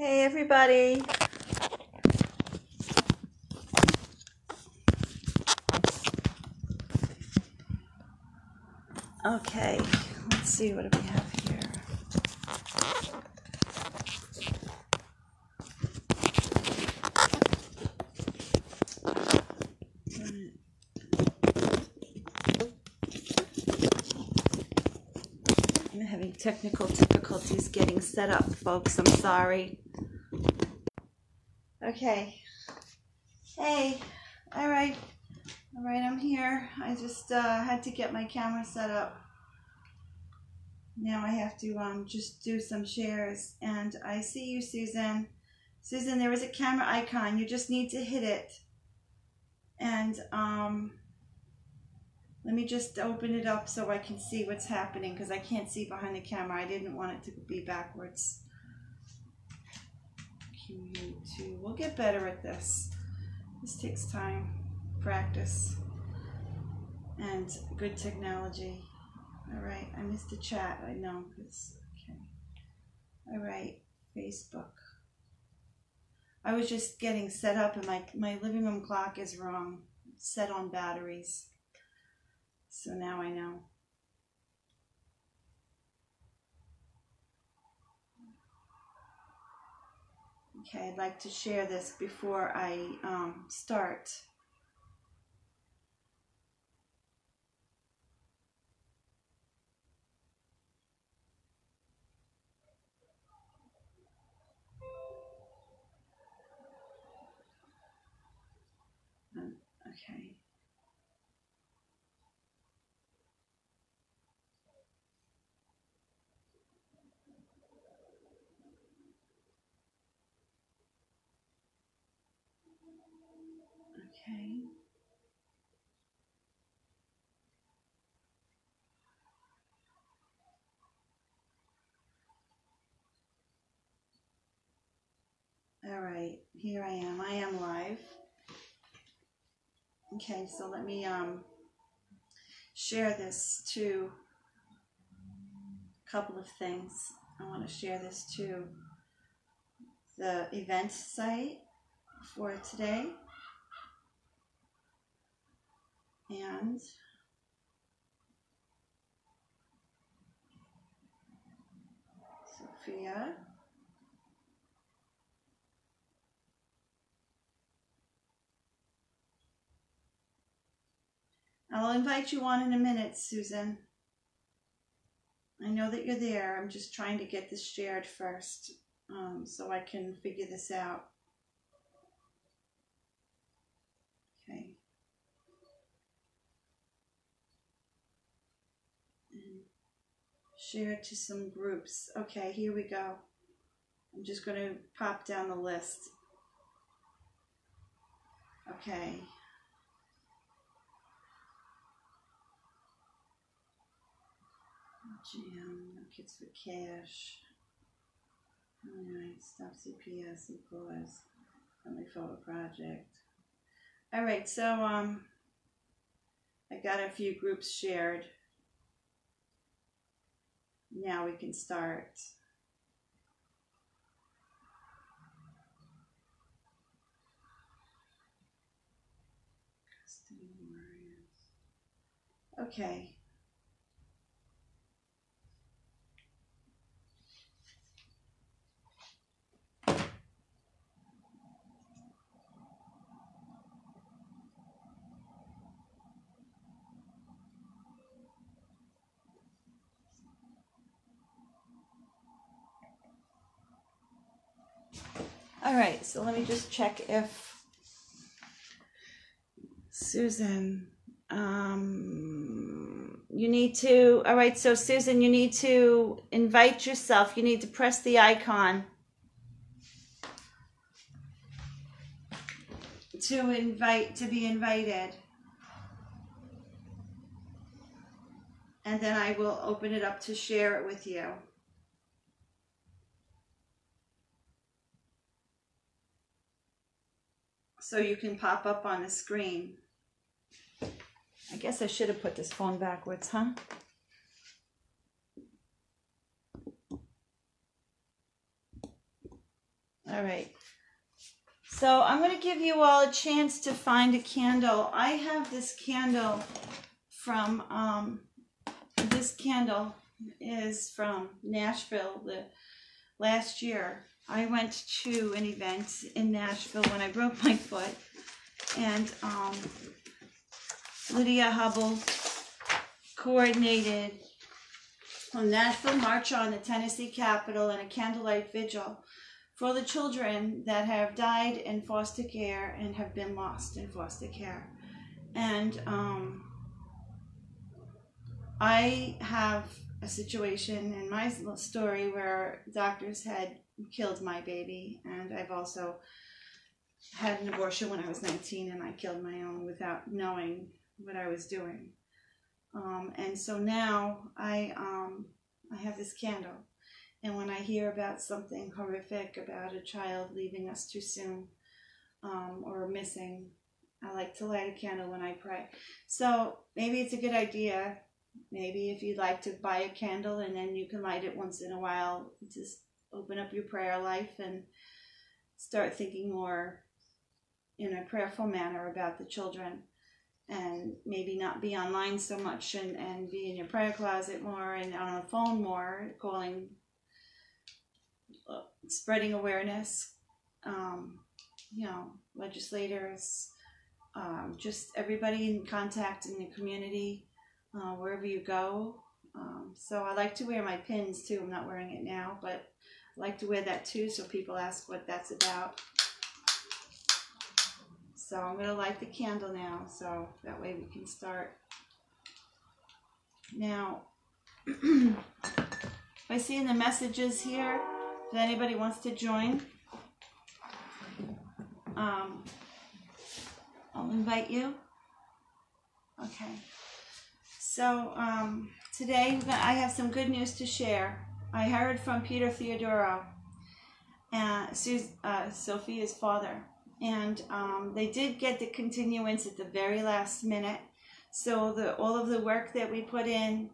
Hey everybody. Okay, let's see, what do we have here? I'm having technical difficulties getting set up, folks. I'm sorry. Okay. Hey. All right. All right, I'm here. I just had to get my camera set up. Now I have to just do some shares. And I see you, Susan. Susan, there is a camera icon. You just need to hit it. And let me just open it up so I can see what's happening, because I can't see behind the camera. I didn't want it to be backwards. Q2. We'll get better at this. This takes time. Practice and good technology. All right, I missed the chat. I know it's okay. All right, Facebook. I was just getting set up, and my living room clock is wrong. It's set on batteries, so now I know. Okay, I'd like to share this before I start. Okay. Okay. All right, here I am. I am live. Okay, so let me share this to a couple of things. I want to share this to the event site for today. And Sofia. I'll invite you on in a minute, Susan. I know that you're there. I'm just trying to get this shared first, so I can figure this out. Okay. And share to some groups. Okay, here we go. I'm just going to pop down the list. Okay. GM, no kids for cash. All right, stop CPS, of course. Family photo project. All right, so I got a few groups shared. Now we can start. Okay. All right, so let me just check if Susan, you need to, all right, so Susan, you need to invite yourself. You need to press the icon to invite, to be invited. And then I will open it up to share it with you. So you can pop up on the screen. I guess I should have put this phone backwards, huh? All right. So I'm going to give you all a chance to find a candle. I have this candle from, this candle is from Nashville last year. I went to an event in Nashville when I broke my foot, and Lydia Hubble coordinated a Nashville march on the Tennessee Capitol and a candlelight vigil for the children that have died in foster care and have been lost in foster care. And I have a situation in my story where doctors had killed my baby, and I've also had an abortion when I was 19, and I killed my own without knowing what I was doing. And so now I have this candle, and when I hear about something horrific about a child leaving us too soon or missing, I like to light a candle when I pray. So maybe it's a good idea. Maybe if you'd like to buy a candle, and then you can light it once in a while, just open up your prayer life and start thinking more in a prayerful manner about the children, and maybe not be online so much, and be in your prayer closet more and on the phone more, calling, spreading awareness, you know, legislators, just everybody in contact in the community, wherever you go. So I like to wear my pins too. I'm not wearing it now, but I like to wear that too, so people ask what that's about. So I'm going to light the candle now, so that way we can start. Now, I see in the messages here, if anybody wants to join, I'll invite you. Okay. So today I have some good news to share. I heard from Peter Theodoro, Sophia's father. And they did get the continuance at the very last minute. So all of the work that we put in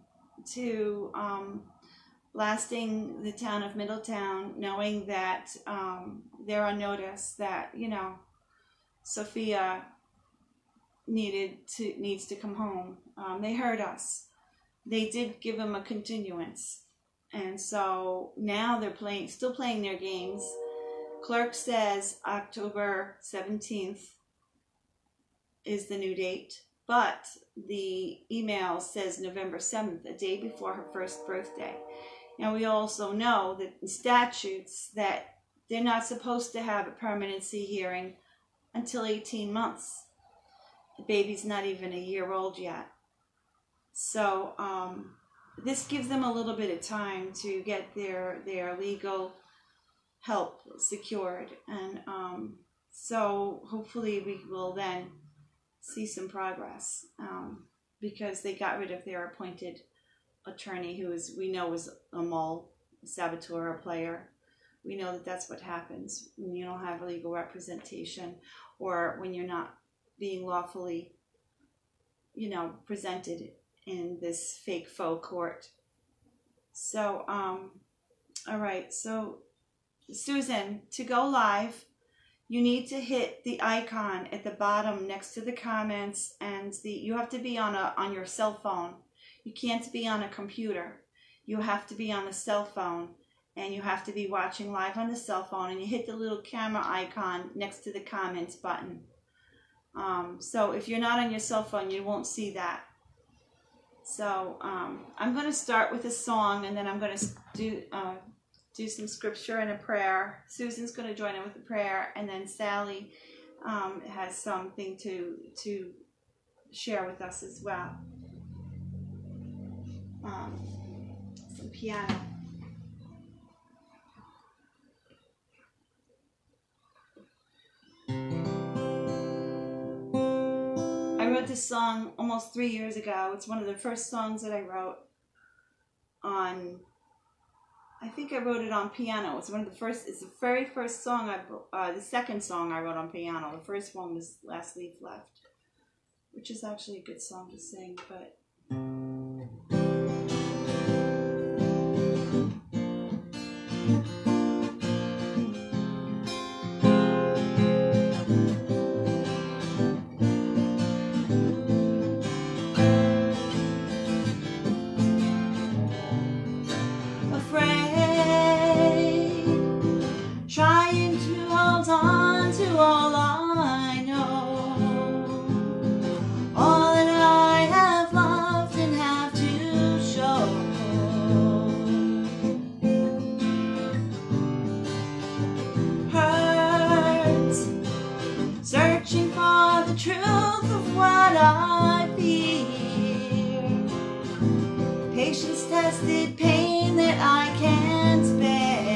to blasting the town of Middletown, knowing that they're on notice that, you know, Sophia needs to come home. They heard us. They did give him a continuance. And so now they're still playing their games. Clerk says October 17th is the new date, but the email says November 7th, a day before her first birthday. And we also know that in statutes that they're not supposed to have a permanency hearing until 18 months. The baby's not even a year old yet. So this gives them a little bit of time to get their legal help secured, and so hopefully we will then see some progress, because they got rid of their appointed attorney, who is, we know, was a mole, a saboteur, a player. We know that that's what happens when you don't have legal representation, or when you're not being lawfully, you know, presented in this fake faux court. So all right, so Susan, to go live, you need to hit the icon at the bottom next to the comments, and you have to be on your cell phone. You can't be on a computer. You have to be on a cell phone, and you have to be watching live on the cell phone, and you hit the little camera icon next to the comments button. So if you're not on your cell phone, you won't see that. So I'm going to start with a song, and then I'm going to do some scripture and a prayer. Susan's going to join in with a prayer, and then Sally has something to share with us as well. Some piano. I wrote this song almost 3 years ago. It's one of the first songs that I wrote on, I think I wrote it on piano. It's one of the first, it's the very first song the second song I wrote on piano. The first one was Last Leaf Left, which is actually a good song to sing, but. arrested pain that I can't bear.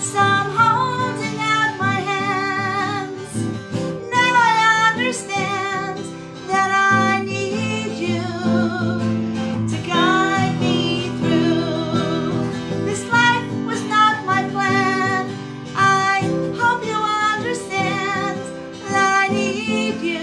So I'm holding out my hands. Now I understand that I need you to guide me through. This life was not my plan. I hope you understand that I need you.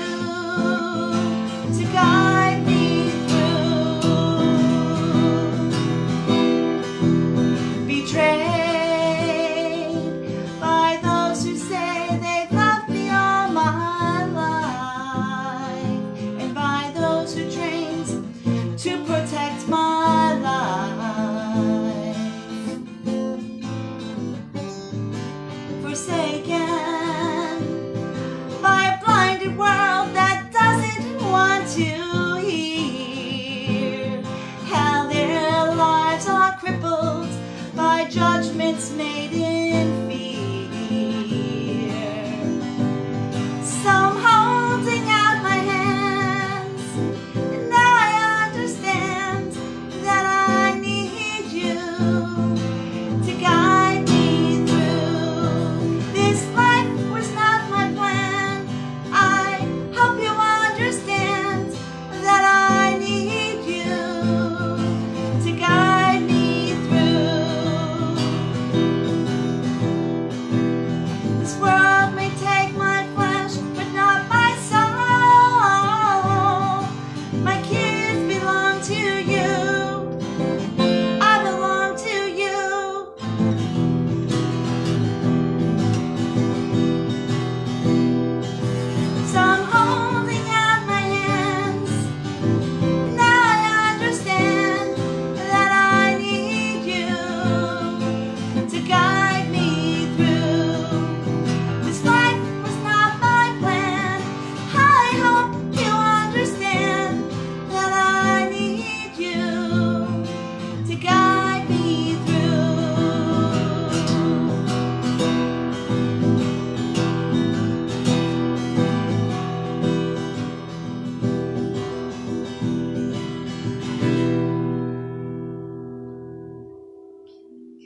Judgments made in fear. So I'm holding out my hands, and now I understand that I need you to guide me through. This life was not my plan. I hope you understand that I need you to guide me.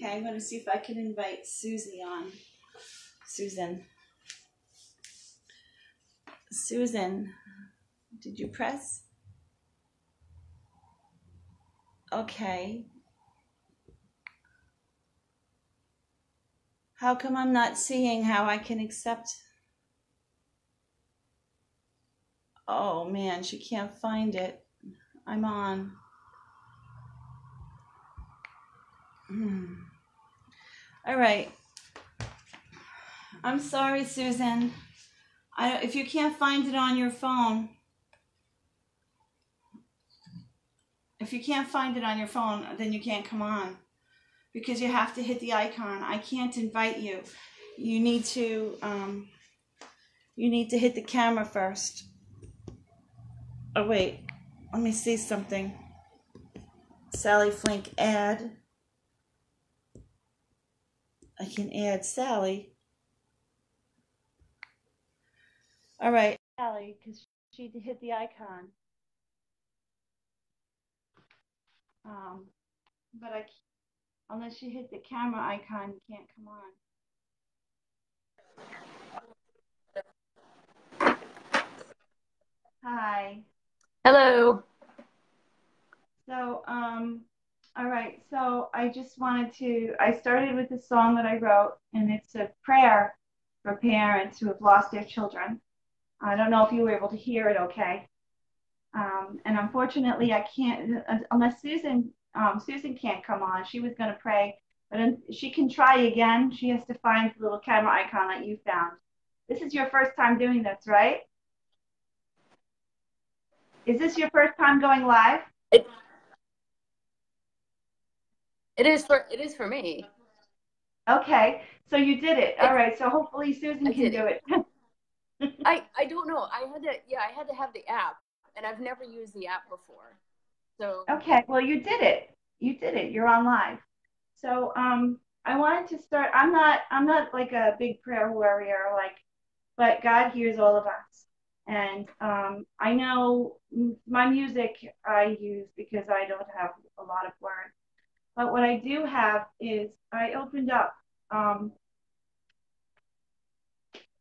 I'm going to see if I can invite Suzy on. Susan, did you press? Okay. How come I'm not seeing how I can accept? Oh man, she can't find it. I'm on. All right. I'm sorry, Susan. If you can't find it on your phone, then you can't come on because you have to hit the icon. I can't invite you. You need to hit the camera first. Oh wait, let me see something. Sally Flink ad. I can add Sally. All right, Sally, because she hit the icon. But I can't, unless you hit the camera icon, you can't come on. Hi. Hello. So, all right, so I just wanted to, I started with a song that I wrote, and it's a prayer for parents who have lost their children. I don't know if you were able to hear it okay. And unfortunately, I can't, unless Susan can't come on. She was going to pray, but she can try again. She has to find the little camera icon that you found. This is your first time doing this, right? Is this your first time going live? It is for me. Okay, so you did it. All right, so hopefully Susan can do it. I don't know. I had to have the app, and I've never used the app before. So okay, well you did it. You did it. You're on live. So I wanted to start. I'm not like a big prayer warrior, but God hears all of us, And I know my music I use because I don't have a lot of words. But what I do have is I opened up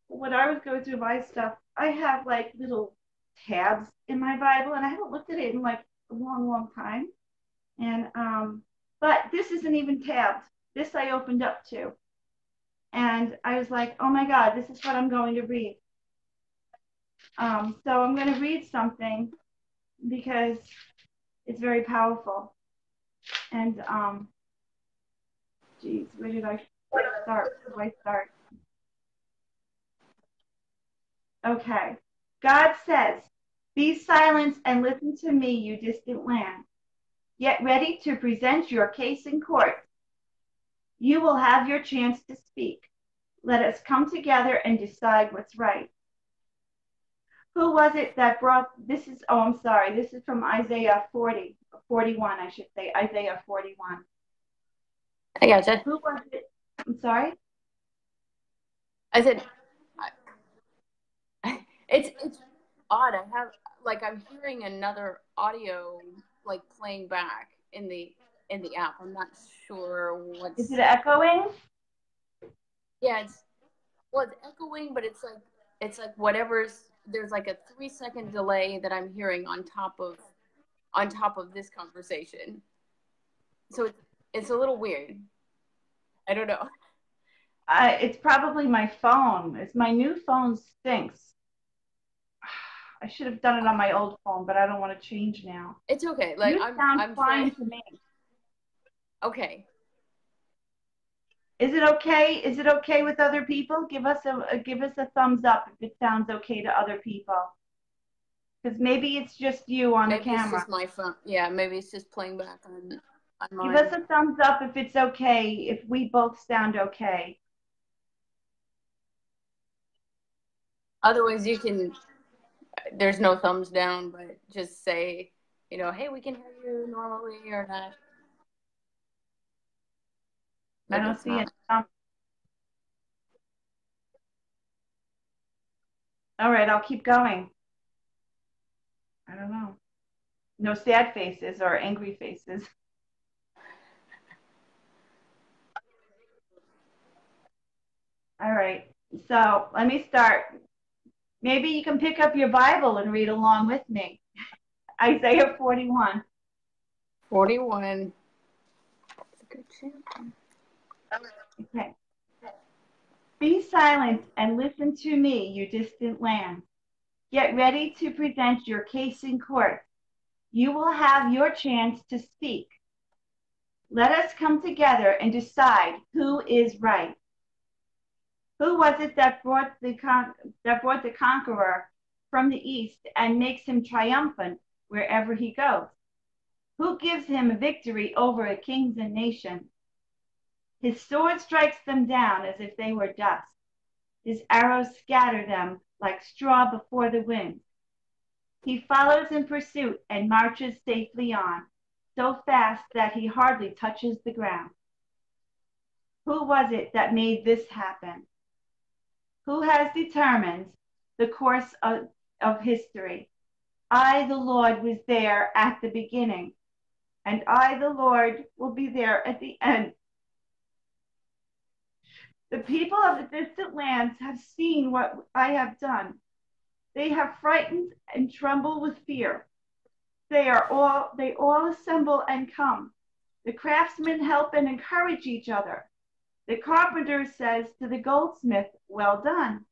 when I was going through my stuff, I have like little tabs in my Bible, and I haven't looked at it in like a long, long time. And but this isn't even tabbed. This I opened up to. And I was like, oh my God, this is what I'm going to read. So I'm going to read something because it's very powerful. And, geez, where do I start? Okay. God says, be silent and listen to me, you distant land, yet ready to present your case in court. You will have your chance to speak. Let us come together and decide what's right. Who was it that brought, this is from Isaiah 41, I should say, Isaiah 41. I got you. Who was it? I'm sorry? I said, it's odd. I have, like, I'm hearing another audio, like, playing back in the app. I'm not sure what's... Is it echoing? Yeah, it's echoing, but it's like whatever's, there's like a 3-second delay that I'm hearing on top of this conversation. So it's a little weird. I don't know. It's probably my phone. It's my new phone stinks. I should have done it on my old phone, but I don't want to change now. It's okay. Like you I'm fine to me. Okay. Is it okay? Is it okay with other people? Give us a thumbs up if it sounds okay to other people. Because maybe it's just you on the camera. Maybe it's just my phone. Yeah, maybe it's just playing back on mine. Give us a thumbs up if it's okay, if we both sound okay. Otherwise, you can, there's no thumbs down, but just say, you know, hey, we can hear you normally or not. I don't see it. All right, I'll keep going. I don't know. No sad faces or angry faces. All right, so let me start. Maybe you can pick up your Bible and read along with me. Isaiah 41. 41. That's a good chance. Okay. Be silent and listen to me, you distant land. Get ready to present your case in court. You will have your chance to speak. Let us come together and decide who is right. Who was it that brought the conqueror from the east and makes him triumphant wherever he goes? Who gives him a victory over kings and nations? His sword strikes them down as if they were dust. His arrows scatter them like straw before the wind. He follows in pursuit and marches safely on, so fast that he hardly touches the ground. Who was it that made this happen? Who has determined the course of history? I, the Lord, was there at the beginning, and I, the Lord, will be there at the end. The people of the distant lands have seen what I have done. They have frightened and tremble with fear. They all assemble and come. The craftsmen help and encourage each other. The carpenter says to the goldsmith, well done.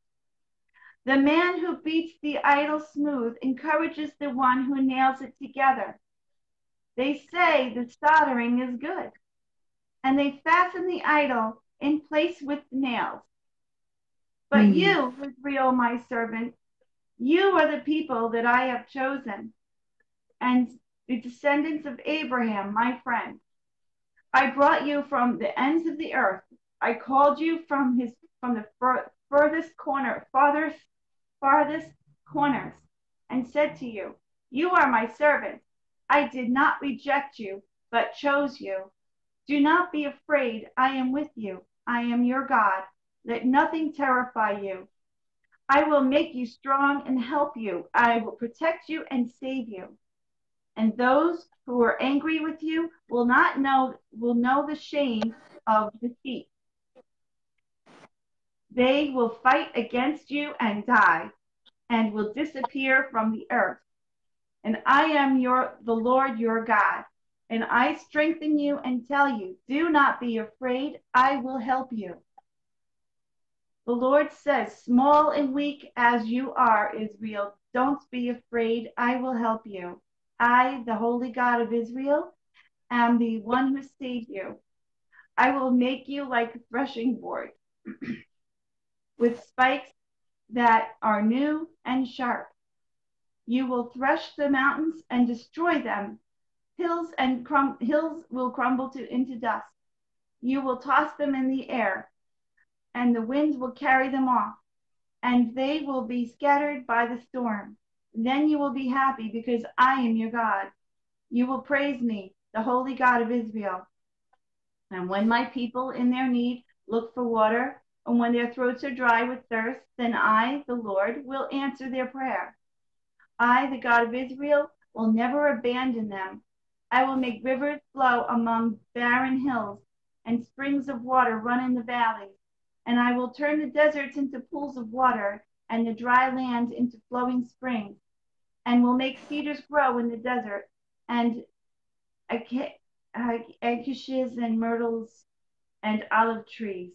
The man who beats the idol smooth encourages the one who nails it together. They say the soldering is good, and they fasten the idol in place with nails. But you, Israel, my servant, you are the people that I have chosen, and the descendants of Abraham, my friend. I brought you from the ends of the earth. I called you from the farthest corners, and said to you, you are my servant. I did not reject you, but chose you. Do not be afraid. I am with you. I am your God. Let nothing terrify you. I will make you strong and help you. I will protect you and save you. And those who are angry with you will know the shame of defeat. They will fight against you and die, and will disappear from the earth. And I am the Lord your God, and I strengthen you and tell you, do not be afraid, I will help you. The Lord says, small and weak as you are, Israel, don't be afraid, I will help you. I, the Holy God of Israel, am the one who saved you. I will make you like a threshing board with spikes that are new and sharp. You will thresh the mountains and destroy them. Hills will crumble into dust. You will toss them in the air, and the winds will carry them off, and they will be scattered by the storm. Then you will be happy, because I am your God. You will praise me, the Holy God of Israel. And when my people in their need look for water, and when their throats are dry with thirst, then I, the Lord, will answer their prayer. I, the God of Israel, will never abandon them. I will make rivers flow among barren hills, and springs of water run in the valleys. And I will turn the deserts into pools of water, and the dry land into flowing springs, and will make cedars grow in the desert, and acacias and myrtles and olive trees.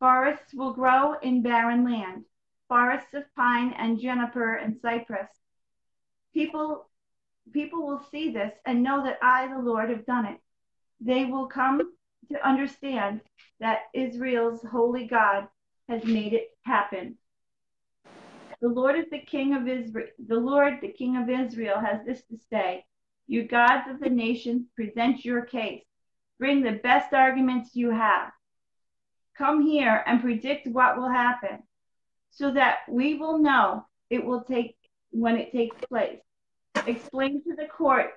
Forests will grow in barren land, forests of pine and juniper and cypress. People will see this and know that I, the Lord, have done it. They will come to understand that Israel's holy God has made it happen. The Lord is the King of Israel. The Lord, the King of Israel, has this to say: you gods of the nations, present your case. Bring the best arguments you have. Come here and predict what will happen, so that we will know it will take when it takes place. Explain to the court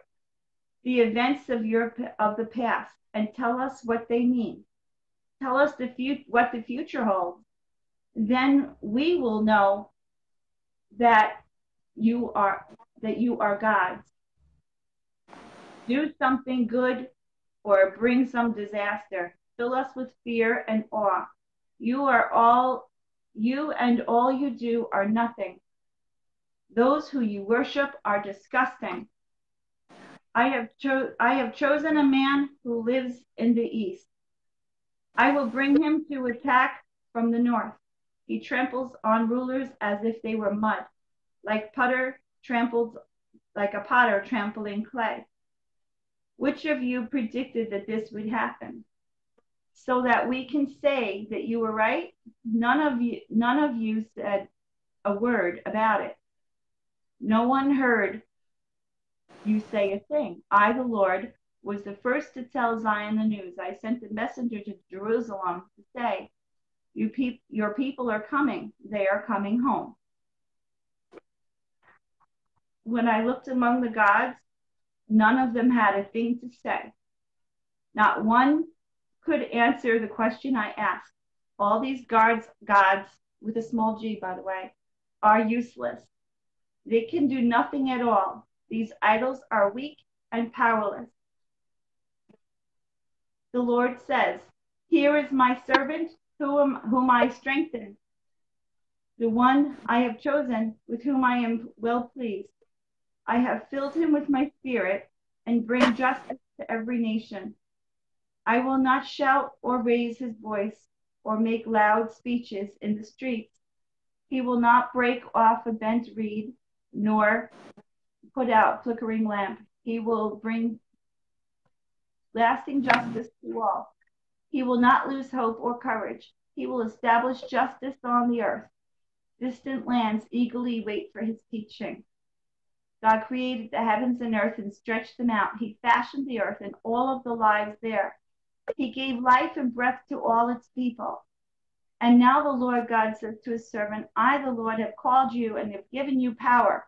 the events of the past, and tell us what they mean. Tell us what the future holds. Then we will know that you are God. Do something good, or bring some disaster. Fill us with fear and awe. You and all you do are nothing. Those who you worship are disgusting. I have chosen a man who lives in the east. I will bring him to attack from the north. He tramples on rulers as if they were mud, like a potter trampling clay. Which of you predicted that this would happen, so that we can say that you were right? None of you said a word about it. No one heard you say a thing. I, the Lord, was the first to tell Zion the news. I sent a messenger to Jerusalem to say, your people are coming. They are coming home. When I looked among the gods, none of them had a thing to say. Not one could answer the question I asked. All these gods, with a small g, by the way, are useless. They can do nothing at all. These idols are weak and powerless. The Lord says, here is my servant whom I strengthen, the one I have chosen, with whom I am well pleased. I have filled him with my spirit and bring justice to every nation. I will not shout or raise his voice or make loud speeches in the streets. He will not break off a bent reed nor put out a flickering lamp. He will bring lasting justice to all. He will not lose hope or courage. He will establish justice on the earth. Distant lands eagerly wait for his teaching. God created the heavens and earth and stretched them out. He fashioned the earth and all of the lives there. He gave life and breath to all its people. And now the Lord God says to his servant, I, the Lord, have called you and have given you power.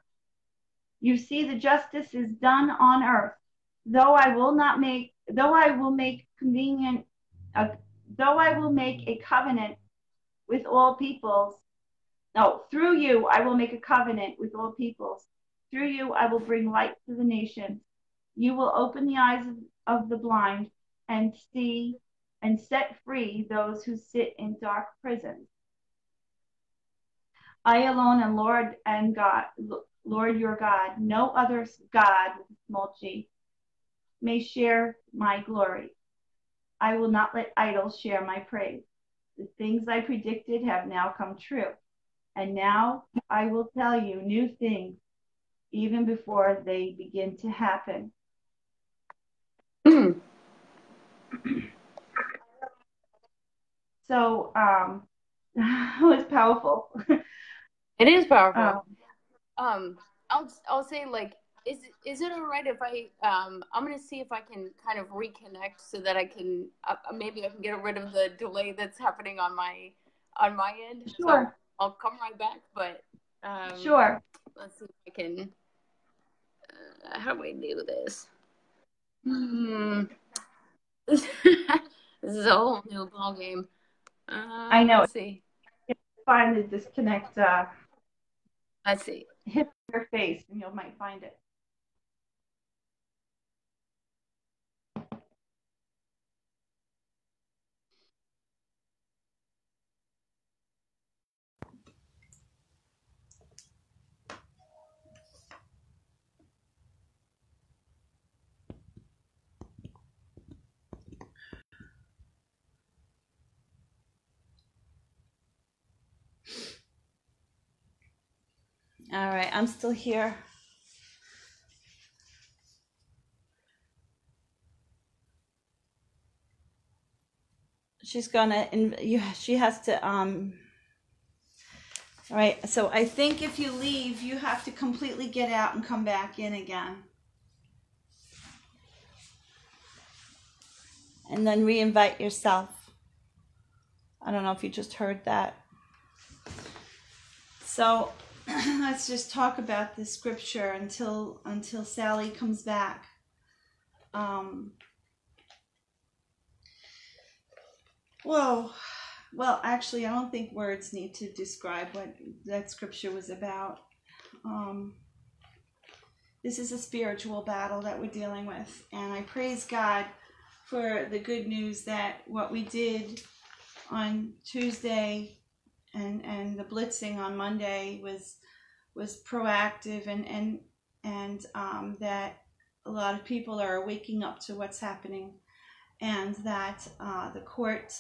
You see, the justice is done on earth. Though I will make a covenant with all peoples No, through you, I will make a covenant with all peoples. Through you, I will bring light to the nations. You will open the eyes of the blind and see and set free those who sit in dark prisons. I alone am Lord and God, Lord your God, no other God, small g, may share my glory. I will not let idols share my praise. The things I predicted have now come true. And now I will tell you new things, even before they begin to happen. So it was powerful. It is powerful. I'll say, like, is it all right if I I'm gonna see if I can kind of reconnect so that I can maybe I can get rid of the delay that's happening on my end. Sure. So I'll come right back, but sure. Let's see if I can. How do we do this? This is a whole new ball game. I know. Let's see. It's fine to disconnect. Let's see. Hit your face, and you might find it. All right, I'm still here. She's gonna, she has to, all right, so I think if you leave, you have to completely get out and come back in again. And then re-invite yourself. I don't know if you just heard that. So, let's just talk about this scripture until Sally comes back. Well, actually, I don't think words need to describe what that scripture was about. This is a spiritual battle that we're dealing with, and I praise God for the good news that what we did on Tuesday and the blitzing on Monday was proactive, and that a lot of people are waking up to what's happening, and that the court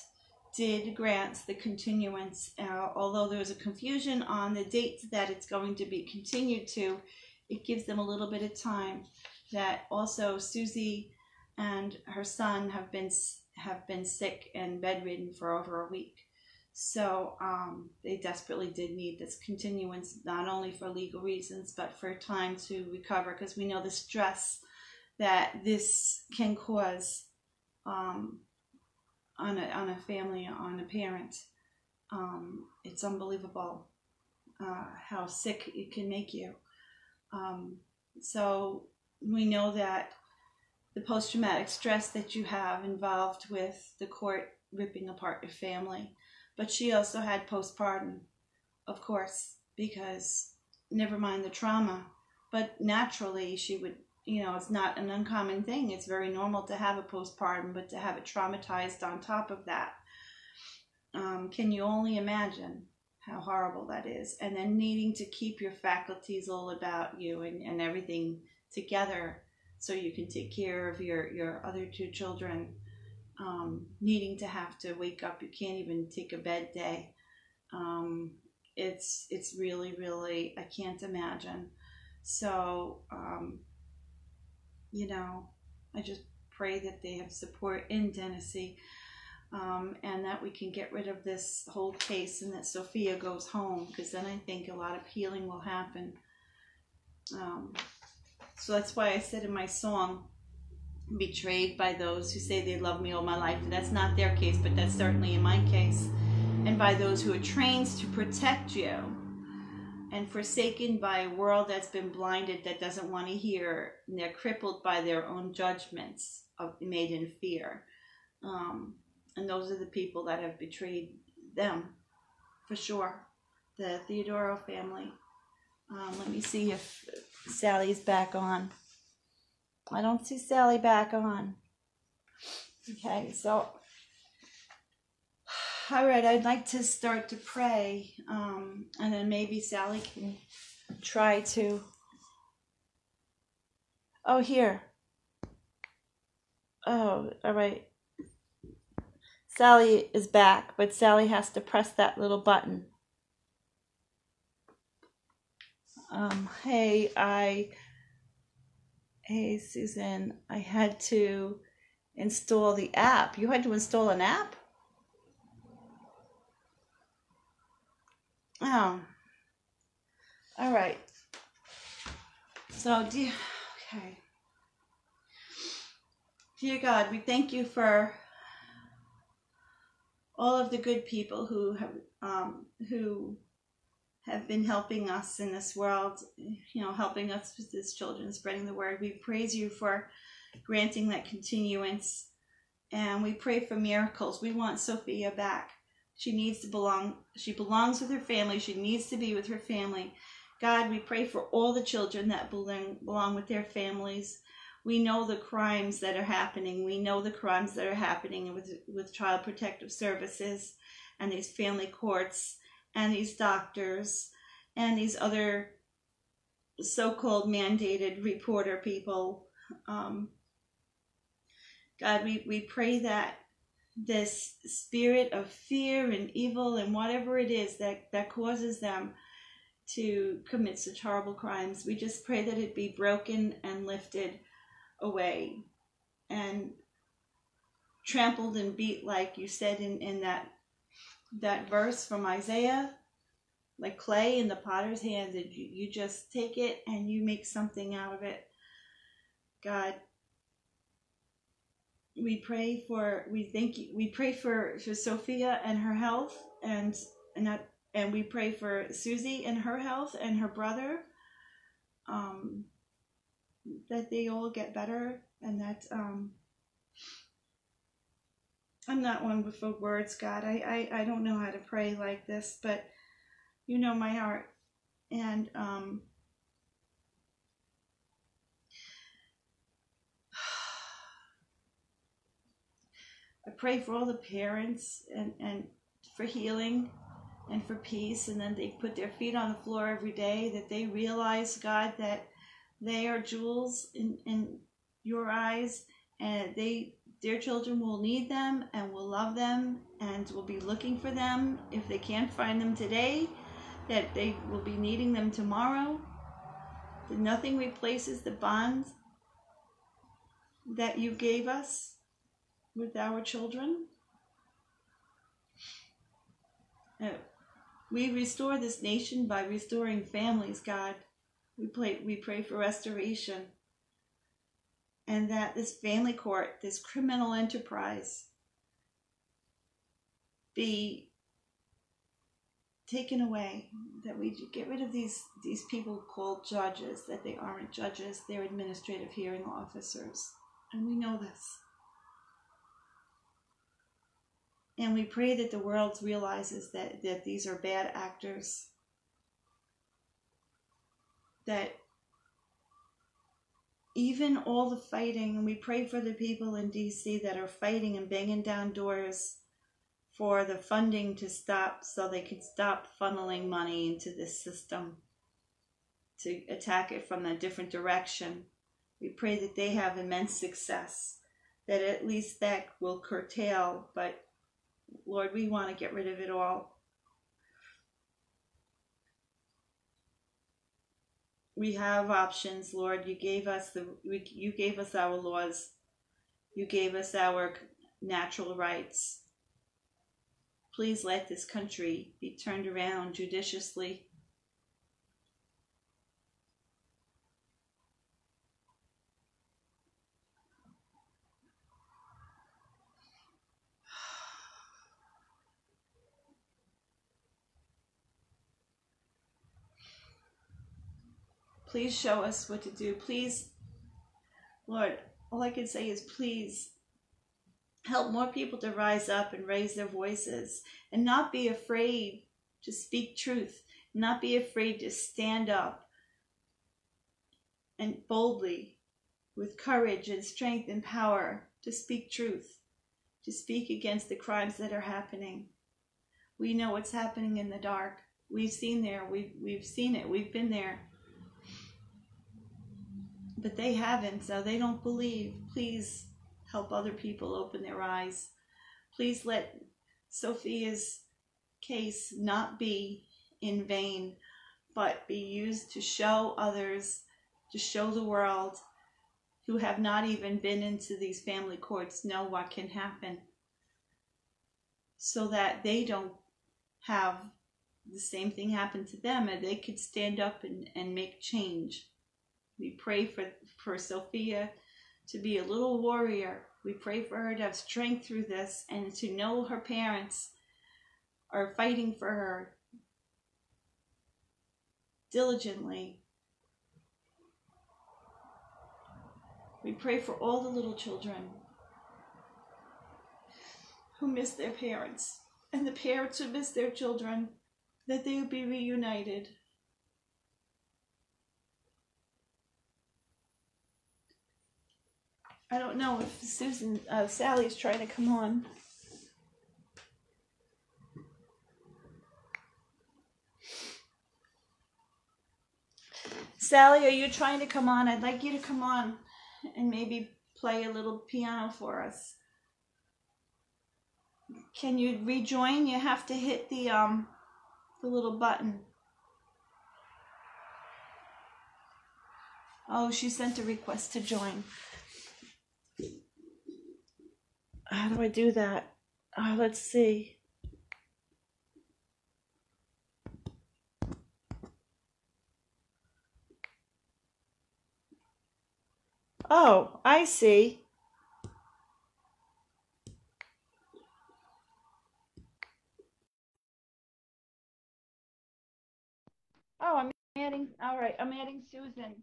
did grant the continuance, although there was a confusion on the dates that it's going to be continued to. It gives them a little bit of time. That also Suzy and her son have been sick and bedridden for over a week. So they desperately did need this continuance, not only for legal reasons, but for time to recover, because we know the stress that this can cause on a family, on a parent. It's unbelievable how sick it can make you. So we know that the post-traumatic stress that you have involved with the court ripping apart your family. But she also had postpartum, of course, because never mind the trauma, but naturally she would, you know, it's not an uncommon thing. It's very normal to have a postpartum, but to have it traumatized on top of that. Can you only imagine how horrible that is? And then needing to keep your faculties all about you and everything together so you can take care of your other two children. Needing to have to wake up, you can't even take a bed day. It's really, really, I can't imagine. So, you know, I just pray that they have support in Tennessee, and that we can get rid of this whole case and that Sofia goes home, because then I think a lot of healing will happen. So that's why I said in my song, betrayed by those who say they love me all my life. And that's not their case, but that's certainly in my case. And by those who are trained to protect you, and forsaken by a world that's been blinded, that doesn't want to hear, and they're crippled by their own judgments made in fear. And those are the people that have betrayed them, for sure. the Theodoro family. Let me see if Sally's back on. I don't see Sally back on. Okay, so, all right, I'd like to start to pray, and then maybe Sally can try to, oh, here. Oh, all right. Sally is back, but Sally has to press that little button. Hey, Susan, I had to install the app. You had to install an app? Oh, all right. So, okay. Dear God, we thank you for all of the good people who have been helping us in this world, you know, helping us with these children, spreading the word. We praise you for granting that continuance, and we pray for miracles. We want Sofia back. She needs to belong. She belongs with her family. She needs to be with her family. God, we pray for all the children that belong with their families. We know the crimes that are happening. We know the crimes that are happening with Child Protective Services and these family courts and these doctors and these other so-called mandated reporter people. God, we pray that this spirit of fear and evil and whatever it is that causes them to commit such horrible crimes, we just pray that it be broken and lifted away and trampled and beat, like you said in that verse from Isaiah, like clay in the potter's hand, that you just take it and you make something out of it. God, we pray for Sofia and her health, and we pray for Suzy and her health and her brother, that they all get better, and that I'm not one for words, God. I don't know how to pray like this, but you know my heart, and I pray for all the parents and for healing and for peace, and then they put their feet on the floor every day, that they realize, God, that they are jewels in your eyes, and their children will need them and will love them and will be looking for them. If they can't find them today, that they will be needing them tomorrow. That nothing replaces the bond that you gave us with our children. We restore this nation by restoring families, God. We pray for restoration, and that this family court, this criminal enterprise, be taken away, that we get rid of these people called judges, that they aren't judges, they're administrative hearing officers, and we know this. And we pray that the world realizes that these are bad actors, that even all the fighting, and we pray for the people in D.C. that are fighting and banging down doors for the funding to stop, so they can stop funneling money into this system to attack it from a different direction. We pray that they have immense success, that at least that will curtail, but Lord, we want to get rid of it all. We have options, Lord. You gave us our laws. You gave us our natural rights. Please let this country be turned around judiciously. Please show us what to do. Please, Lord, all I can say is please help more people to rise up and raise their voices and not be afraid to speak truth, not be afraid to stand up and boldly, with courage and strength and power, to speak truth, to speak against the crimes that are happening. We know what's happening in the dark. We've seen there. We've seen it. We've been there. But they haven't, so they don't believe. Please help other people open their eyes. Please let Sophia's case not be in vain, but be used to show others, to show the world who have not even been into these family courts know what can happen, so that they don't have the same thing happen to them and they could stand up and make change. We pray for Sophia to be a little warrior. We pray for her to have strength through this and to know her parents are fighting for her diligently. We pray for all the little children who miss their parents and the parents who miss their children, that they would be reunited. I don't know if Sally's trying to come on. Sally, are you trying to come on? I'd like you to come on and maybe play a little piano for us. Can you rejoin? You have to hit the little button. Oh, she sent a request to join. How do I do that? Let's see. Oh, I see. Oh, I'm adding. All right, I'm adding Susan.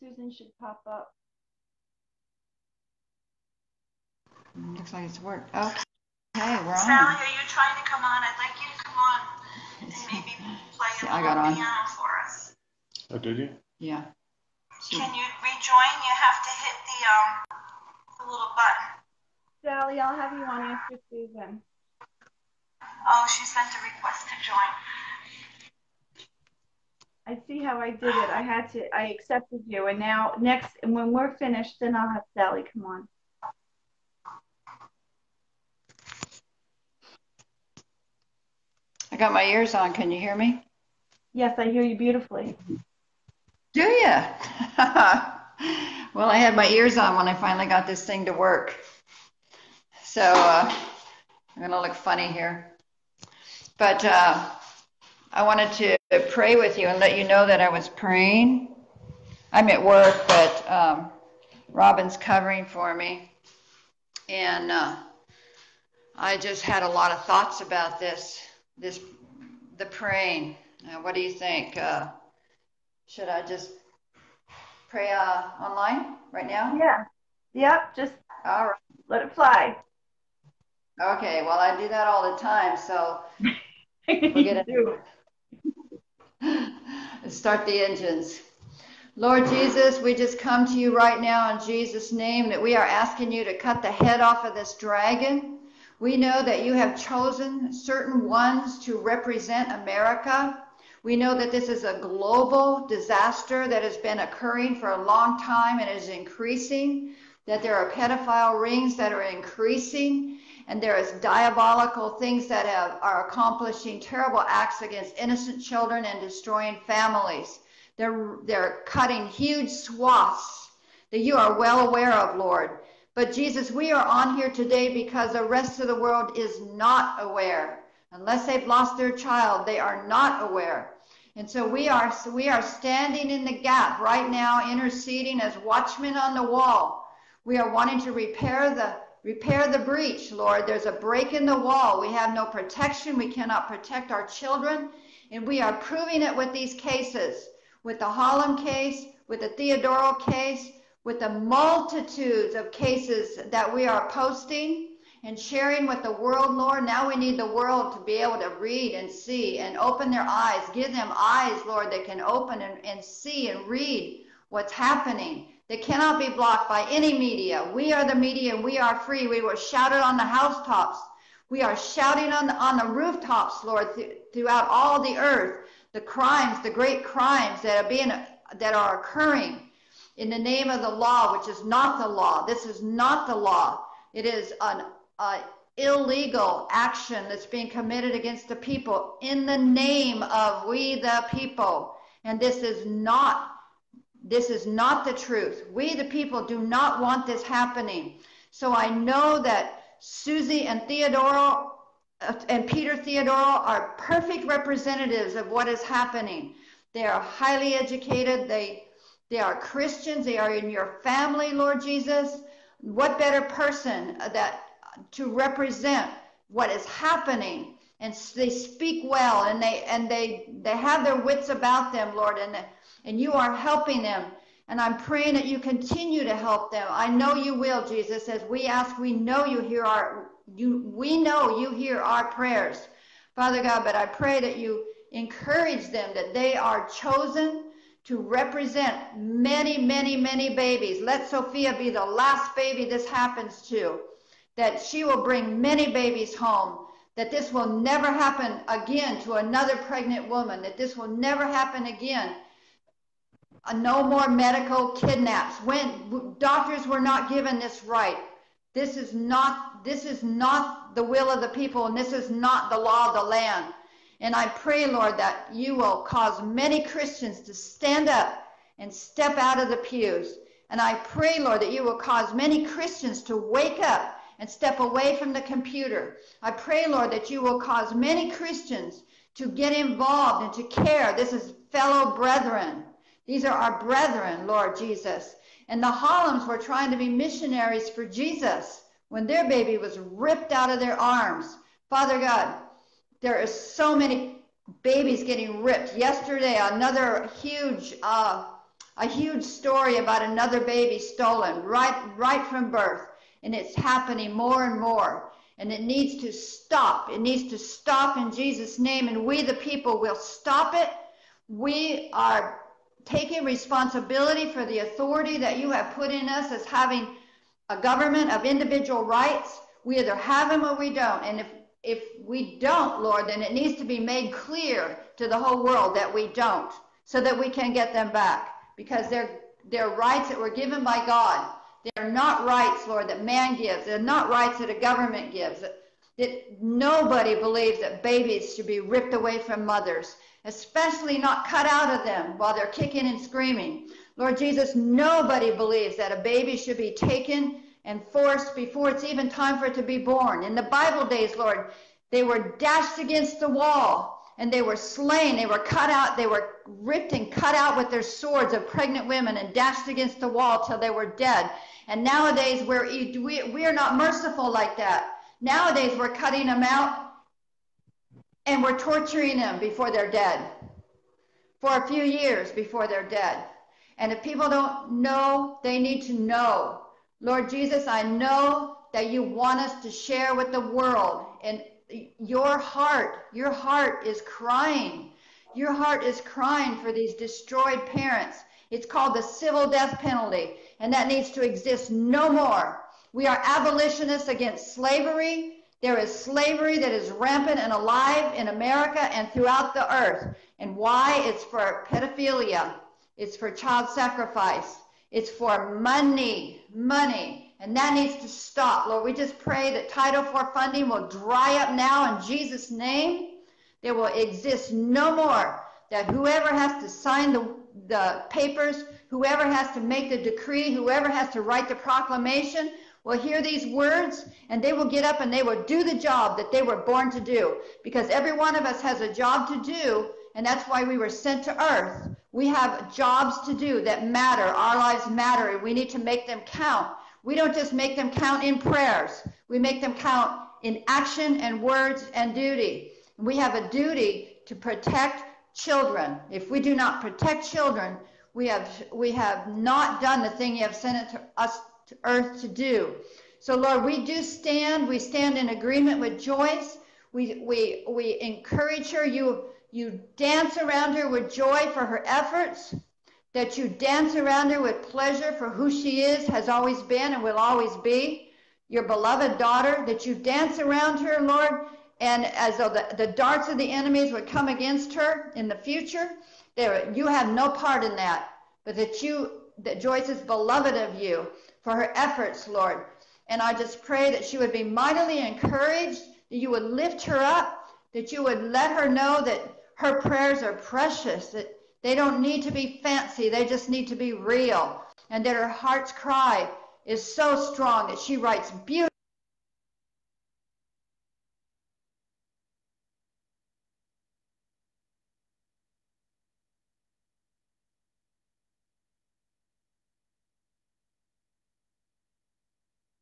Susan should pop up. Looks like it's worked. Okay, we're on. Sally, are you trying to come on? I'd like you to come on and maybe play a little piano for us. Oh, did you? Yeah. Can you rejoin? You have to hit the little button. Sally, I'll have you on after Susan. Oh, she sent a request to join. I see how I did it. I accepted you, and now next, when we're finished, then I'll have Sally come on. I got my ears on. Can you hear me? Yes, I hear you beautifully. Do you? Well, I had my ears on when I finally got this thing to work. So I'm going to look funny here. But I wanted to pray with you and let you know that I was praying. I'm at work, but Robin's covering for me. And I just had a lot of thoughts about the praying. What do you think? Should I just pray online right now? Yeah. Yep. Just all right. Let it fly. Okay. Well, I do that all the time, so we'll get it. Start the engines. Lord Jesus, we just come to you right now in Jesus' name that we are asking you to cut the head off of this dragon. We know that you have chosen certain ones to represent America. We know that this is a global disaster that has been occurring for a long time and is increasing, that there are pedophile rings that are increasing, and there is diabolical things that are accomplishing terrible acts against innocent children and destroying families. They're cutting huge swaths that you are well aware of, Lord. But Jesus, we are on here today because the rest of the world is not aware. Unless they've lost their child, they are not aware. And so we are standing in the gap right now, interceding as watchmen on the wall. We are wanting to repair the breach, Lord. There's a break in the wall. We have no protection. We cannot protect our children. And we are proving it with these cases, with the Holland case, with the Theodoro case, with the multitudes of cases that we are posting. and sharing with the world, Lord. Now we need the world to be able to read and see and open their eyes. Give them eyes, Lord, that can open and see and read what's happening. They cannot be blocked by any media. We are the media and we are free. We were shouted on the housetops. We are shouting on the rooftops, Lord, throughout all the earth, the crimes, the great crimes that are occurring in the name of the law, which is not the law. This is not the law. It is an illegal action that's being committed against the people in the name of we the people. And this is not the truth. We the people do not want this happening. So I know that Suzy and Theodoro and Peter Theodoro are perfect representatives of what is happening. They are highly educated. They are Christians. They are in your family, Lord Jesus. What better person that to represent what is happening? And they speak well, and they have their wits about them, Lord. And you are helping them. And I'm praying that you continue to help them. I know you will, Jesus. As we ask, we know you hear our prayers, Father God. But I pray that you encourage them, that they are chosen to represent many, many, many babies. Let Sofia be the last baby this happens to, that she will bring many babies home, that this will never happen again to another pregnant woman, that this will never happen again. No more medical kidnaps. When doctors were not given this right, this is not the will of the people, and this is not the law of the land. And I pray, Lord, that you will cause many Christians to stand up and step out of the pews. And I pray, Lord, that you will cause many Christians to wake up and step away from the computer. I pray, Lord, that you will cause many Christians to get involved and to care. This is fellow brethren. These are our brethren, Lord Jesus. And the Hollums were trying to be missionaries for Jesus when their baby was ripped out of their arms. Father God, there are so many babies getting ripped. Yesterday, another huge story about another baby stolen right from birth. And it's happening more and more. And it needs to stop. It needs to stop in Jesus' name. And we, the people, will stop it. We are taking responsibility for the authority that you have put in us as having a government of individual rights. We either have them or we don't. And if we don't, Lord, then it needs to be made clear to the whole world that we don't, so that we can get them back, because they're rights that were given by God. They're not rights, Lord, that man gives. They're not rights that a government gives. That nobody believes that babies should be ripped away from mothers, especially not cut out of them while they're kicking and screaming. Lord Jesus, nobody believes that a baby should be taken and forced before it's even time for it to be born. In the Bible days, Lord, they were dashed against the wall and they were slain. They were cut out. They were ripped and cut out with their swords of pregnant women and dashed against the wall till they were dead. And nowadays, we are not merciful like that. Nowadays, we're cutting them out and we're torturing them before they're dead, for a few years before they're dead. And if people don't know, they need to know. Lord Jesus, I know that you want us to share with the world, and your heart is crying. Your heart is crying for these destroyed parents. It's called the civil death penalty, and that needs to exist no more. We are abolitionists against slavery. There is slavery that is rampant and alive in America and throughout the earth. And why? It's for pedophilia. It's for child sacrifice. It's for money. And that needs to stop. Lord, we just pray that Title IV funding will dry up now in Jesus' name. There will exist no more. That whoever has to sign the papers, whoever has to make the decree, whoever has to write the proclamation, will hear these words, and they will get up and they will do the job that they were born to do, because every one of us has a job to do, and that's why we were sent to earth. We have jobs to do that matter. Our lives matter, and we need to make them count. We don't just make them count in prayers. We make them count in action and words and duty. We have a duty to protect children. If we do not protect children, we have not done the thing you have sent us to earth to do. So Lord, we stand in agreement with Joyce. We encourage her. You dance around her with joy for her efforts, that you dance around her with pleasure for who she is, has always been, and will always be, your beloved daughter, that you dance around her, Lord, and as though the darts of the enemies would come against her in the future, there, you have no part in that, but that Joyce is beloved of you for her efforts, Lord. And I just pray that she would be mightily encouraged, that you would lift her up, that you would let her know that her prayers are precious, that they don't need to be fancy, they just need to be real, and that her heart's cry is so strong that she writes beautiful.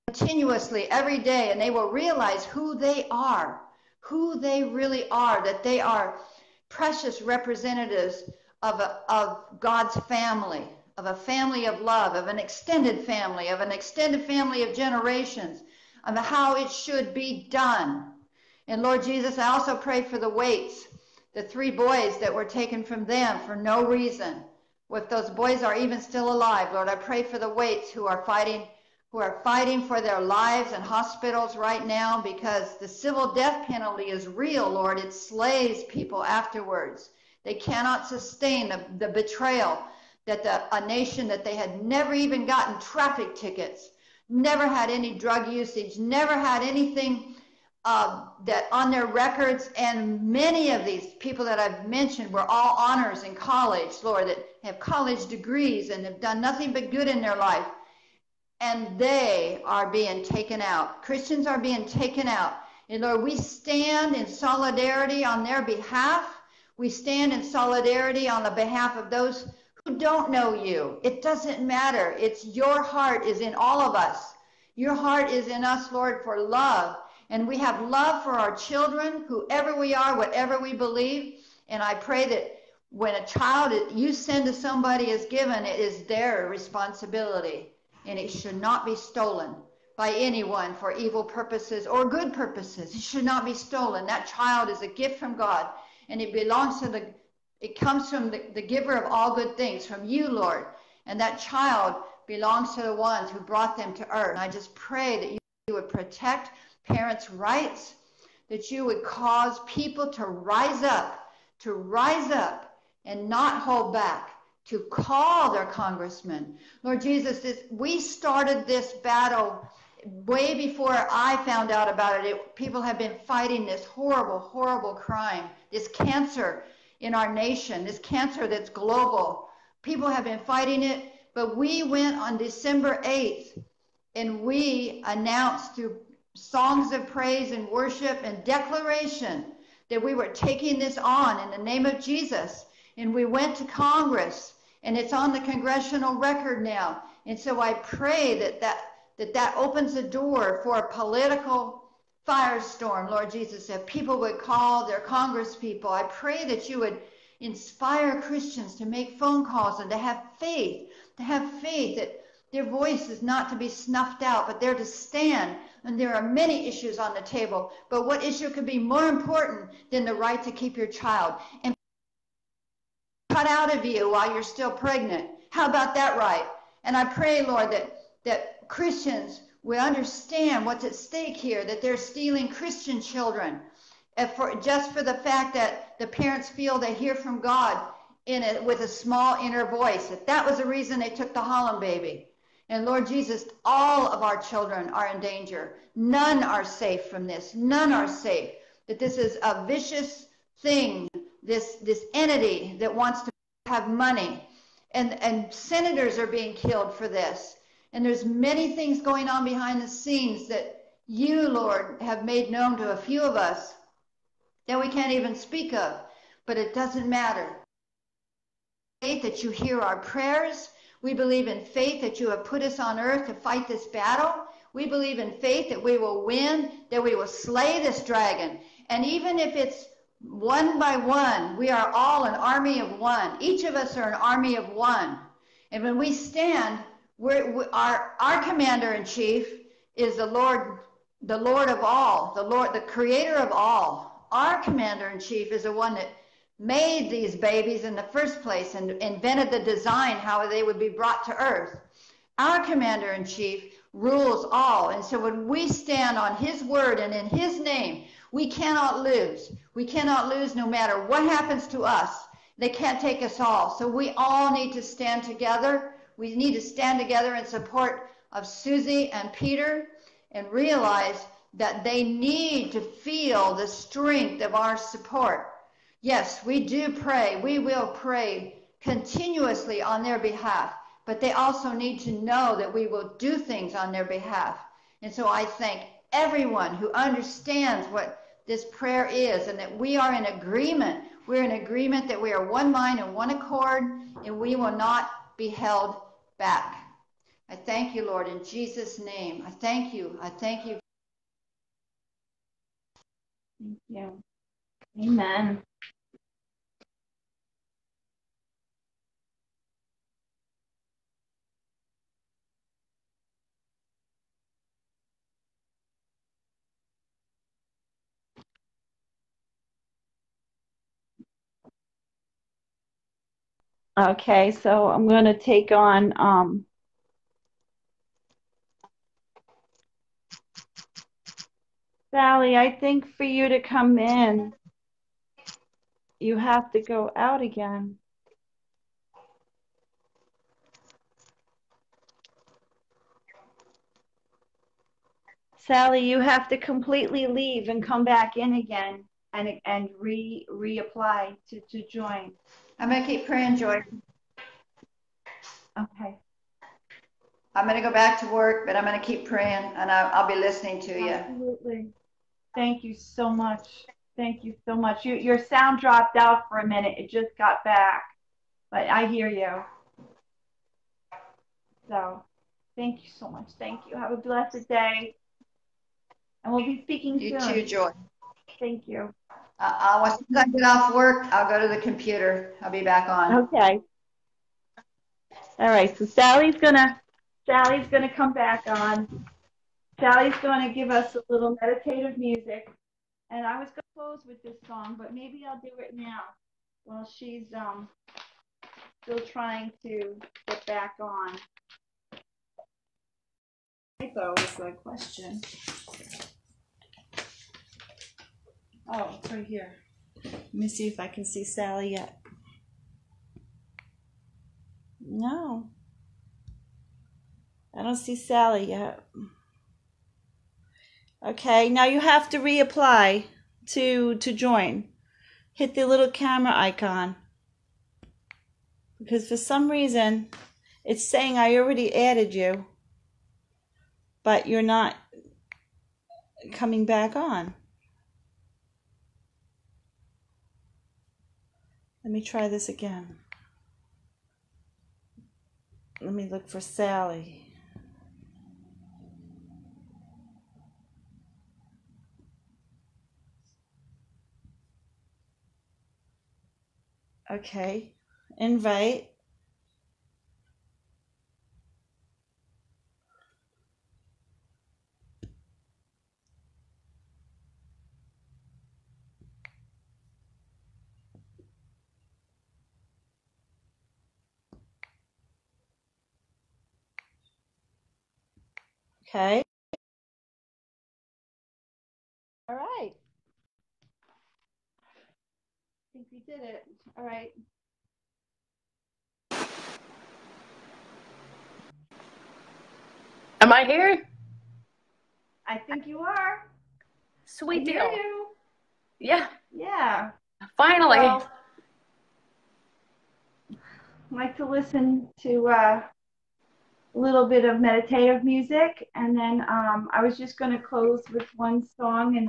Continuously every day, and they will realize who they are, who they really are, that they are precious representatives of God's family, of a family of love, of an extended family, of generations, of how it should be done. And Lord Jesus, I also pray for the Waits, the three boys that were taken from them for no reason. If those boys are even still alive, Lord, I pray for the Waits who are fighting for their lives in hospitals right now, because the civil death penalty is real, Lord. It slays people afterwards. They cannot sustain the betrayal that a nation that they had never even gotten traffic tickets, never had any drug usage, never had anything that on their records. And many of these people that I've mentioned were all honors in college, Lord, that have college degrees and have done nothing but good in their life. And they are being taken out. Christians are being taken out. And Lord, we stand in solidarity on their behalf. We stand in solidarity on the behalf of those who don't know you. It doesn't matter. It's your heart is in all of us. Your heart is in us, Lord, for love. And we have love for our children, whoever we are, whatever we believe. And I pray that when a child you send to somebody is given, it is their responsibility. And it should not be stolen by anyone for evil purposes or good purposes. It should not be stolen. That child is a gift from God, and it belongs to it comes from the giver of all good things, from you, Lord. And that child belongs to the ones who brought them to earth. And I just pray that you would protect parents' rights, that you would cause people to rise up and not hold back, to call their congressman. Lord Jesus, we started this battle way before I found out about it. People have been fighting this horrible, horrible crime, this cancer in our nation, this cancer that's global. People have been fighting it, but we went on December 8th and we announced through songs of praise and worship and declaration that we were taking this on in the name of Jesus. And we went to Congress, and it's on the congressional record now. And so I pray that opens the door for a political firestorm, Lord Jesus, if people would call their Congress people. I pray that you would inspire Christians to make phone calls and to have faith that their voice is not to be snuffed out, but they're to stand. And there are many issues on the table, but what issue could be more important than the right to keep your child and cut out of you while you're still pregnant? How about that right? And I pray, Lord, that Christians will understand what's at stake here, that they're stealing Christian children just for the fact that the parents feel they hear from God with a small inner voice, that was the reason they took the Holland baby. And Lord Jesus, all of our children are in danger. None are safe from this. None are safe. That this is a vicious thing, this entity that wants to have money, and senators are being killed for this, and there's many things going on behind the scenes that you, Lord, have made known to a few of us that we can't even speak of, but it doesn't matter. Faith that you hear our prayers. We believe in faith that you have put us on earth to fight this battle. We believe in faith that we will win, that we will slay this dragon, and even if it's one by one, we are all an army of one. Each of us are an army of one. And when we stand, our commander in chief is the Lord of all, the Lord, the creator of all. Our commander-in-chief is the one that made these babies in the first place and invented the design, how they would be brought to earth. Our commander-in-chief rules all. And so when we stand on his word and in his name, we cannot lose. We cannot lose no matter what happens to us. They can't take us all. So we all need to stand together. We need to stand together in support of Suzy and Peter and realize that they need to feel the strength of our support. Yes, we do pray. We will pray continuously on their behalf, but they also need to know that we will do things on their behalf. And so I thank everyone who understands what this prayer is and that we are in agreement. We're in agreement that we are one mind and one accord, and we will not be held back. I thank you, Lord, in Jesus' name. I thank you. I thank you. Thank you. Amen. Okay, so I'm going to take on Sally, I think for you to come in, you have to go out again. Sally, you have to completely leave and come back in again and reapply to join. I'm going to keep praying, Jordan. Okay. I'm going to go back to work, but I'm going to keep praying, and I'll be listening to you. Absolutely. Thank you so much. Thank you so much. Your sound dropped out for a minute. It just got back, but I hear you. So thank you so much. Thank you. Have a blessed day, and we'll be speaking soon. You too, Joy. Thank you. Once I get off work, I'll go to the computer. I'll be back on. Okay. All right. So Sally's gonna come back on. Sally's gonna give us a little meditative music, and I was gonna close with this song, but maybe I'll do it now while she's still trying to get back on. I thought was my question. Oh, it's right here. Let me see if I can see Sally yet. No. I don't see Sally yet. Okay, now you have to reapply to join. Hit the little camera icon. Because for some reason, it's saying I already added you, but you're not coming back on. Let me try this again. Let me look for Sally. Okay, invite. Okay. All right. I think we did it. All right. Am I here? I think you are. Sweet deal. I hear you. Yeah. Yeah. Finally. Well, I'd like to listen to little bit of meditative music, and then I was just going to close with one song, and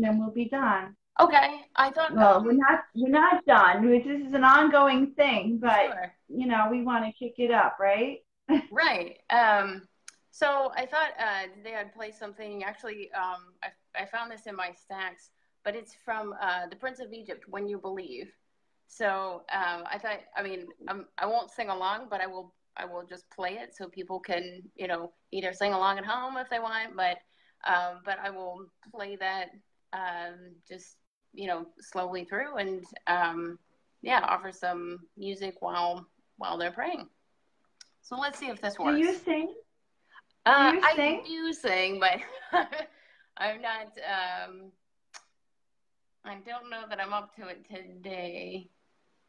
then we'll be done. Okay, I thought. Well, we're not done. This is an ongoing thing, but sure. You know, we want to kick it up, right? Right. So I thought today I'd play something. Actually, I found this in my stacks, but it's from the Prince of Egypt, When You Believe. So I thought. I mean, I won't sing along, but I will I will just play it so people can, you know, either sing along at home if they want, but I will play that just, you know, slowly through and, yeah, offer some music while they're praying. So let's see if this works. Do you sing? I do sing, but I'm not, I don't know that I'm up to it today.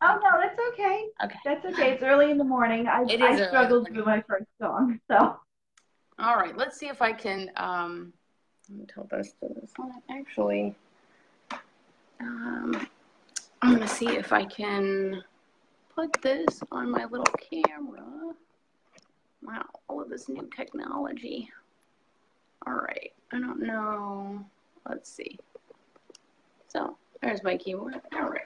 Oh, no, that's okay. Okay. That's okay. It's early in the morning. I struggled with my first song, so. All right, let's see if I can, let me tell this to this one. Actually, I'm going to see if I can put this on my little camera. Wow, all of this new technology. All right, I don't know. Let's see. So, there's my keyboard. All right.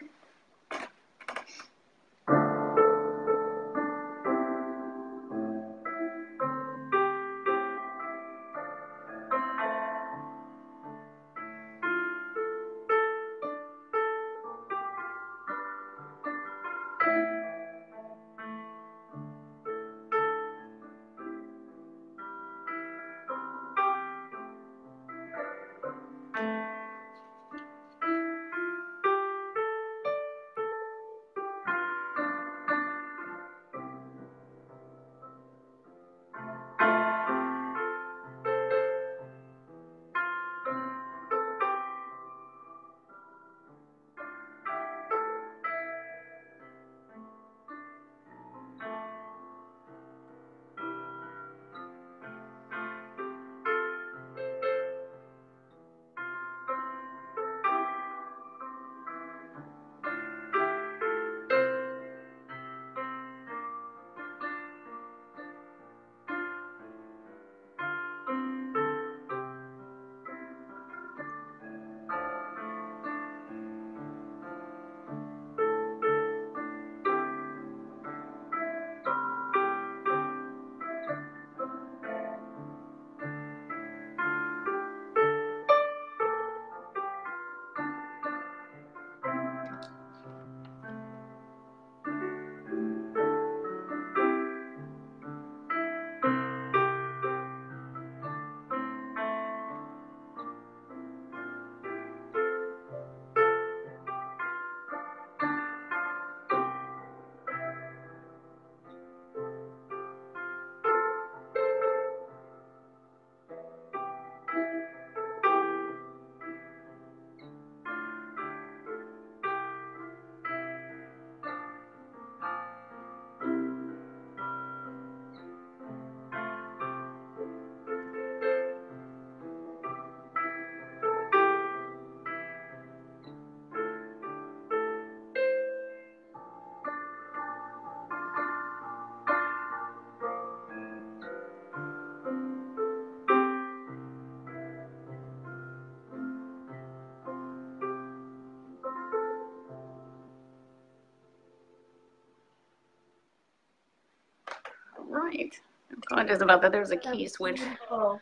Right. I'm conscious about that. There's a key switch. Beautiful. Oh.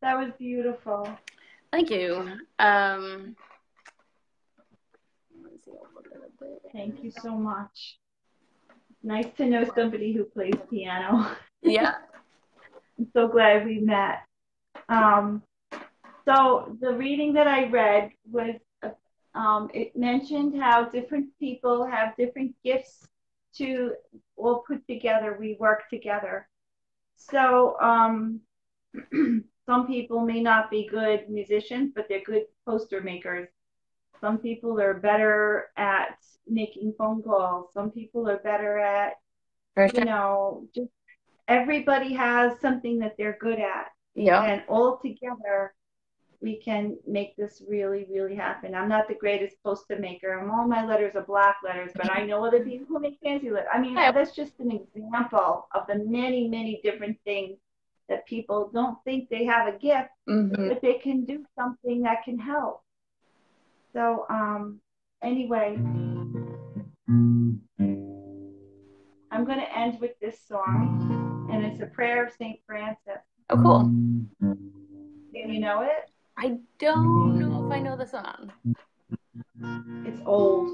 That was beautiful. Thank you. Let's see, I'll look at it later. Thank you so much. Nice to know somebody who plays piano. Yeah. I'm so glad we met. So the reading that I read was, it mentioned how different people have different gifts to all put together, we work together. So some people may not be good musicians, but they're good poster makers. Some people are better at making phone calls. Some people are better at, you know, just everybody has something that they're good at. Yeah. And all together, we can make this really, really happen. I'm not the greatest poster maker. And all my letters are black letters, but I know other people who make fancy letters. I mean, that's just an example of the many, many different things that people don't think they have a gift, mm-hmm. but they can do something that can help. So anyway, I'm going to end with this song, and it's a prayer of St. Francis. Oh, cool. Do you know it? I don't know if I know the song. It's old.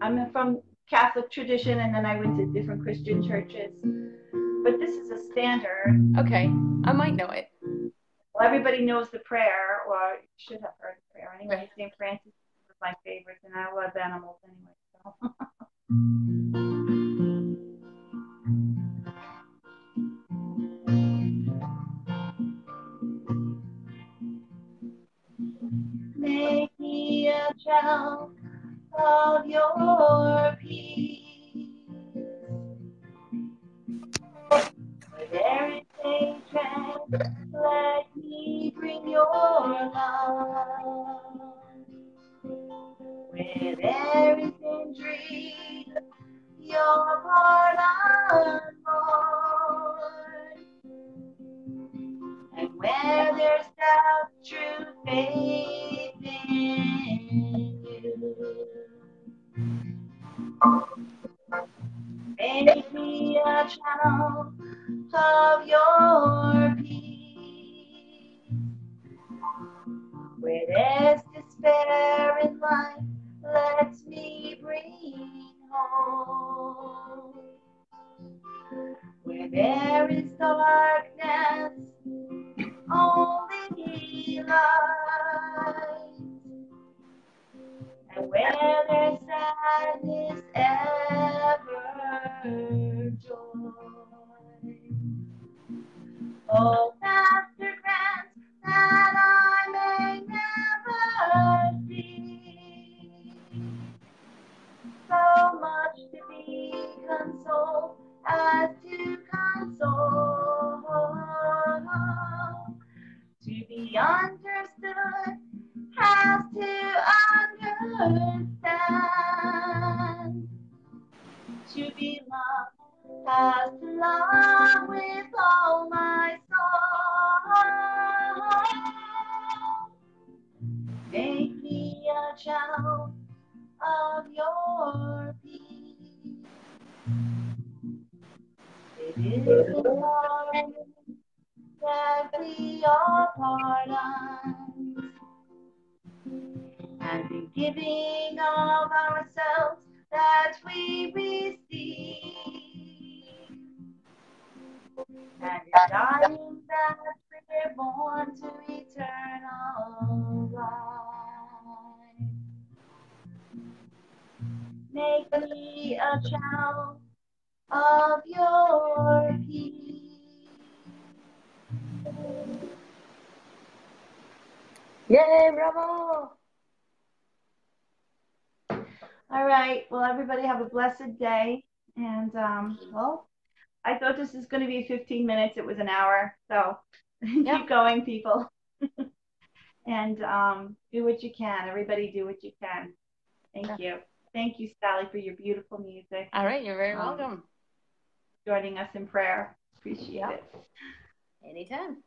I'm from Catholic tradition, and then I went to different Christian churches. But this is a standard. Okay, I might know it. Well, everybody knows the prayer, or you should have heard the prayer anyway. St. Francis was my favorite, and I love animals anyway. So. Make me a child of your peace. With every sacred, let me bring your love. With every injury, your heart unborn. And where there's doubt, true faith. Make me a child of your peace. Where there's despair in life, let me bring hope. Where there is darkness, only light. And where there's sadness, ever joy. Oh, Master, grant that I may never see so much to be consoled as to console. To be understood has to understand. To be loved has to love with all my soul. Make me a child of your peace. It is the glory that we are pardoned. And the giving of ourselves that we receive. And the dying that we're born to eternal life. Make me a child of your peace. Yay, bravo! All right. Well, everybody have a blessed day. And, well, I thought this is going to be 15 minutes. It was an hour. So yep. Keep going, people. And do what you can. Everybody do what you can. Thank you. Thank you, Sally, for your beautiful music. All right. You're very welcome. Joining us in prayer. Appreciate it. Anytime.